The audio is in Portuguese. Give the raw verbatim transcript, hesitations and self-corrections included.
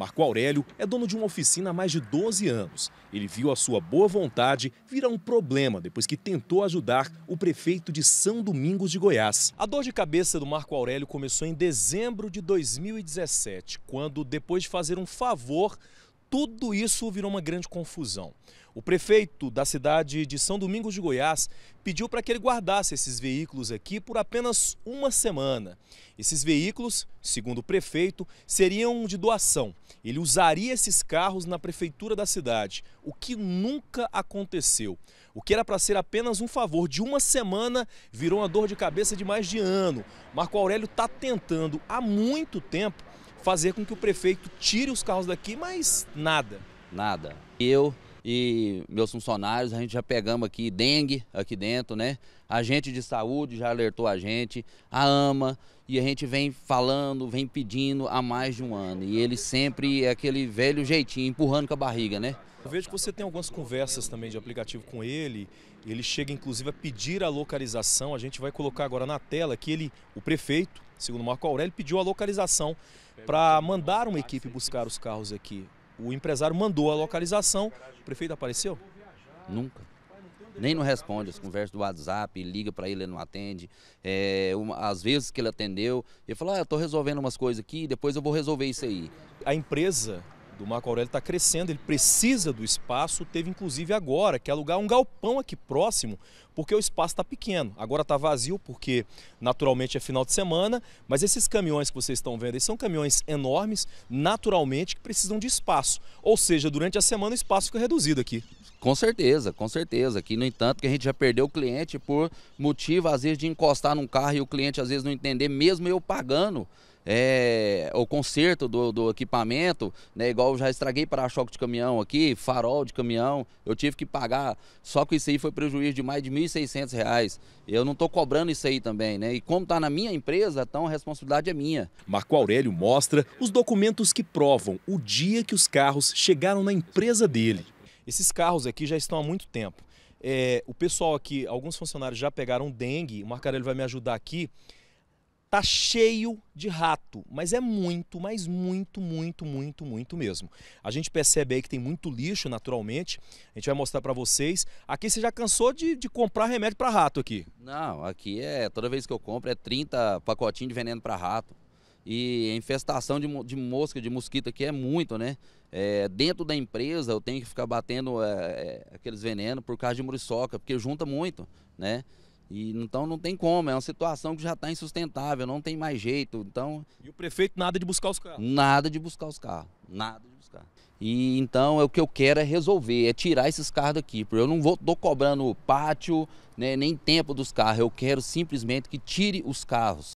Marco Aurélio é dono de uma oficina há mais de doze anos. Ele viu a sua boa vontade virar um problema depois que tentou ajudar o prefeito de São Domingos de Goiás. A dor de cabeça do Marco Aurélio começou em dezembro de dois mil e dezessete, quando, depois de fazer um favor, tudo isso virou uma grande confusão. O prefeito da cidade de São Domingos de Goiás pediu para que ele guardasse esses veículos aqui por apenas uma semana. Esses veículos, segundo o prefeito, seriam de doação. Ele usaria esses carros na prefeitura da cidade, o que nunca aconteceu. O que era para ser apenas um favor de uma semana virou uma dor de cabeça de mais de ano. Marco Aurélio está tentando há muito tempo fazer com que o prefeito tire os carros daqui, mas nada. Nada. Eu e meus funcionários, a gente já pegamos aqui dengue aqui dentro, né? Agente de saúde já alertou a gente, a AMA, e a gente vem falando, vem pedindo há mais de um ano. E ele sempre é aquele velho jeitinho, empurrando com a barriga, né? Eu vejo que você tem algumas conversas também de aplicativo com ele, ele chega inclusive a pedir a localização. A gente vai colocar agora na tela que ele, o prefeito, segundo Marco Aurélio, pediu a localização para mandar uma equipe buscar os carros aqui. O empresário mandou a localização, o prefeito apareceu? Nunca. Nem não responde as conversas do WhatsApp, liga para ele, ele não atende. É, uma, às vezes que ele atendeu, ele falou, ah, estou resolvendo umas coisas aqui, depois eu vou resolver isso aí. A empresa do Marco Aurélio está crescendo, ele precisa do espaço, teve inclusive agora que alugar um galpão aqui próximo, porque o espaço está pequeno. Agora está vazio porque naturalmente é final de semana, mas esses caminhões que vocês estão vendo aí são caminhões enormes, naturalmente, que precisam de espaço. Ou seja, durante a semana o espaço fica reduzido aqui. Com certeza, com certeza. Aqui, no entanto, que a gente já perdeu o cliente por motivo, às vezes, de encostar num carro e o cliente, às vezes, não entender, mesmo eu pagando. É, o conserto do, do equipamento, né, igual eu já estraguei para-choque de caminhão aqui, farol de caminhão, eu tive que pagar, só que isso aí foi prejuízo de mais de mil e seiscentos reais. Eu não estou cobrando isso aí também, né? E como está na minha empresa, então a responsabilidade é minha. Marco Aurélio mostra os documentos que provam o dia que os carros chegaram na empresa dele. Esses carros aqui já estão há muito tempo. É, o pessoal aqui, alguns funcionários já pegaram dengue, o Marco Aurélio vai me ajudar aqui. Tá cheio de rato, mas é muito, mas muito, muito, muito, muito mesmo. A gente percebe aí que tem muito lixo, naturalmente. A gente vai mostrar para vocês. Aqui você já cansou de, de comprar remédio para rato aqui? Não, aqui é, toda vez que eu compro é trinta pacotinhos de veneno para rato. E a infestação de, de mosca, de mosquito aqui é muito, né? É, dentro da empresa eu tenho que ficar batendo é, aqueles venenos por causa de muriçoca, porque junta muito, né? E, então não tem como, é uma situação que já está insustentável, não tem mais jeito. Então... E o prefeito nada de buscar os carros? Nada de buscar os carros, nada de buscar. E então é o que eu quero é resolver, é tirar esses carros daqui, porque eu não vou, tô cobrando pátio, né, nem tempo dos carros, eu quero simplesmente que tire os carros.